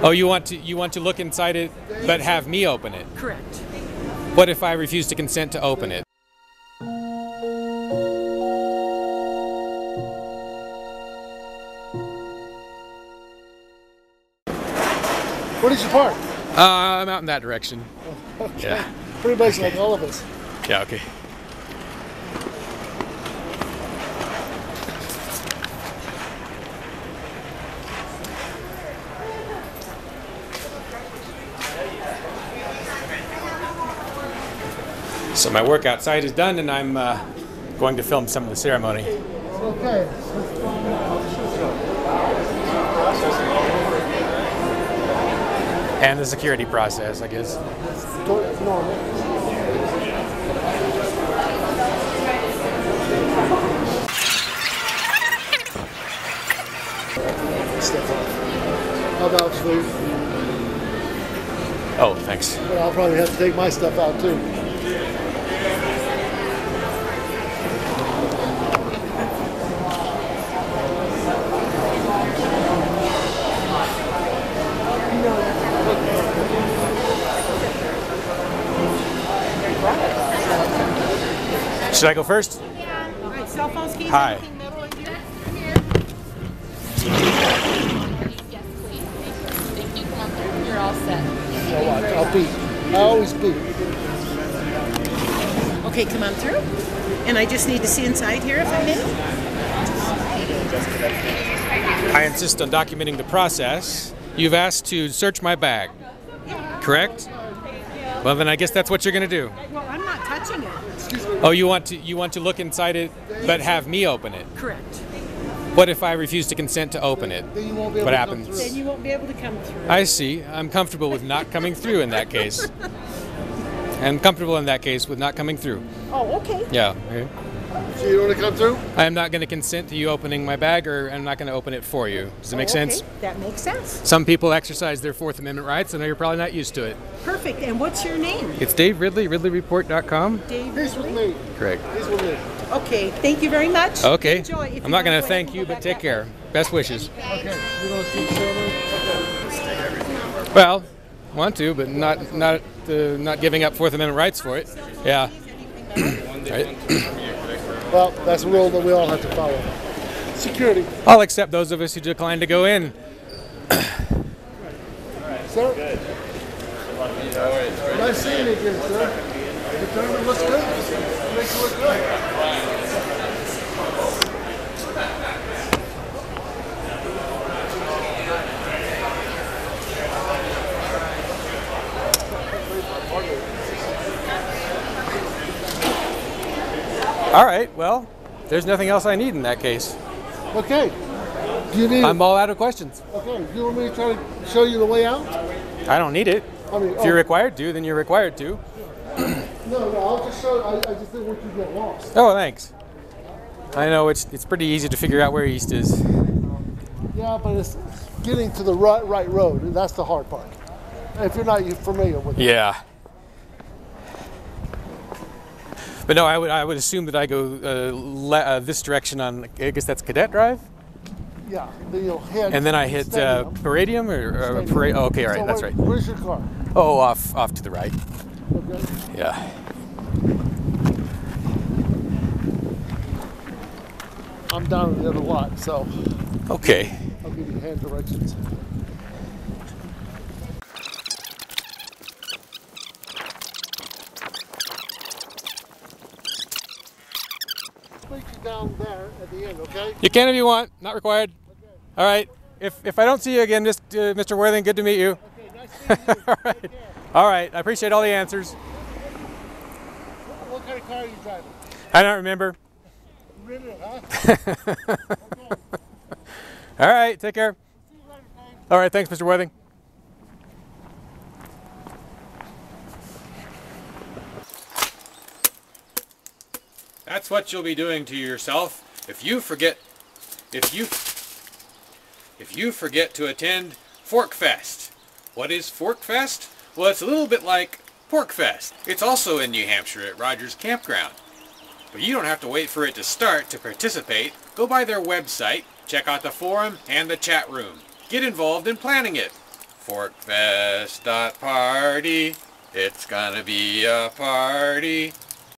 Oh, you want to look inside it, but have me open it? Correct. What if I refuse to consent to open it? What is your park? I'm out in that direction. Okay. Yeah. Pretty much like all of us. Yeah, okay. So my work outside is done, and I'm going to film some of the ceremony. Okay. And the security process, I guess. How about food? Oh, thanks. Well, I'll probably have to take my stuff out too. Should I go first? Yeah. All right, cell phones, keys, anything metal in here? Here. Yes, please. Thank you. Come on through. You're all set. So watch. I'll beat. I always beat. Okay, come on through. And I just need to see inside here if I may. I insist on documenting the process. You've asked to search my bag, correct? Well, then I guess that's what you're going to do. Well, I'm not touching it. Oh, you want to look inside it, but have me open it? Correct. What if I refuse to consent to open it? Then you won't be able what happens? Then you won't be able to come through. I see. I'm comfortable with not coming through in that case. I'm comfortable in that case with not coming through. Oh, okay. Yeah. Okay. So you don't want to come through? I am not going to consent to you opening my bag, or I'm not going to open it for you. Does that make sense? That makes sense. Some people exercise their 4th Amendment rights, and you're probably not used to it. Perfect. And what's your name? It's Dave Ridley, RidleyReport.com. Dave Ridley? He's with me. Correct. He's with me. Okay. Thank you very much. Okay. Enjoy. I'm not going to thank you, but take care. Best wishes. Okay. You want to see everything? Well, want to, but not giving up 4th Amendment rights for it. Yeah. Well, that's a rule that we all have to follow. Security. I'll accept those of us who decline to go in. Sir? Good. Nice seeing you again, sir. Determined what's good? Makes you look good. All right, well, there's nothing else I need in that case. Okay. Do you need I'm all out of questions. Okay, do you want me to try to show you the way out? I don't need it. I mean, if you're required to, then you're required to. No, I'll just show. I just didn't want you to get lost. Oh, thanks. I know it's pretty easy to figure out where east is. Yeah, but it's getting to the right road, and that's the hard part. If you're not familiar with it. Yeah. But no, I would assume that I go this direction on. I guess that's Cadet Drive. Yeah, then you'll hit. And then I hit Paradium or Parade. Oh, okay, all right, so that's right. Where's your car? Oh, off to the right. Okay. Yeah. I'm down in the other lot, so. Okay. I'll give you hand directions. Down there at the end, okay? You can if you want, not required. Okay. All right. If I don't see you again, just Mr. Worthing, good to meet you. Okay, nice to meet you. All right. All right. I appreciate all the answers. What kind of car are you driving? I don't remember. Riddle, huh? Okay. All right. Take care. See you later, Dave. All right. Thanks, Mr. Worthing. That's what you'll be doing to yourself if you forget if you forget to attend Forkfest. What is Forkfest? Well, it's a little bit like Porkfest. It's also in New Hampshire at Rogers Campground. But you don't have to wait for it to start to participate. Go by their website, check out the forum and the chat room. Get involved in planning it. Forkfest.party. It's gonna be a party.